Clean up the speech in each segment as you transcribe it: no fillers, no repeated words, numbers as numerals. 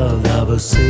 falta você.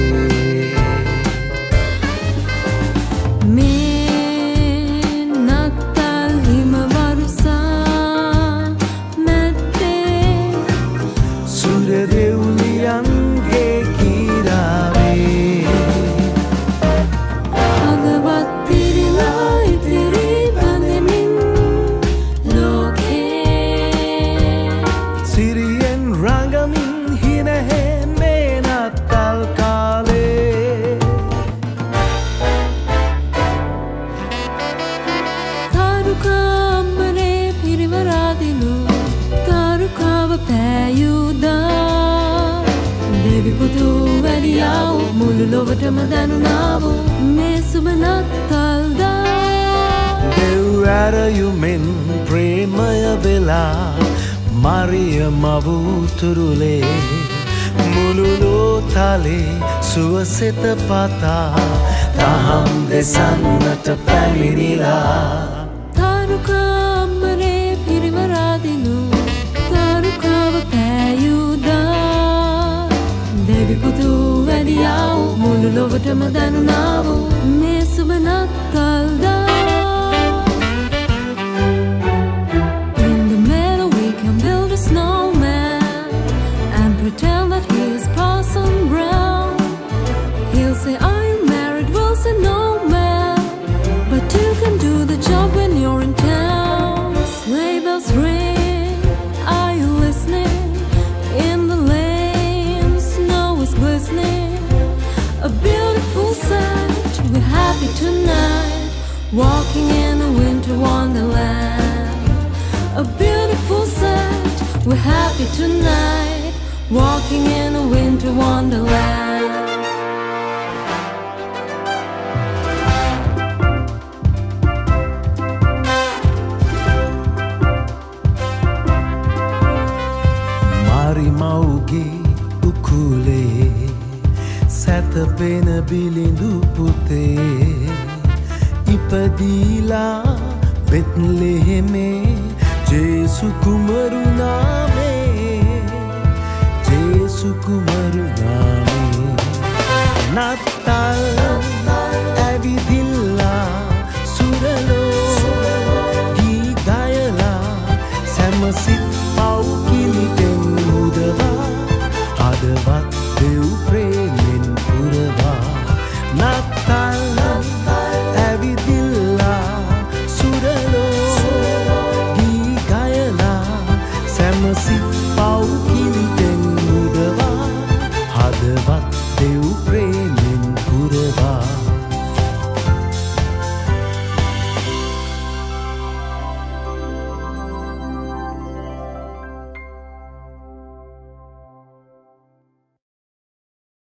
Deu preço.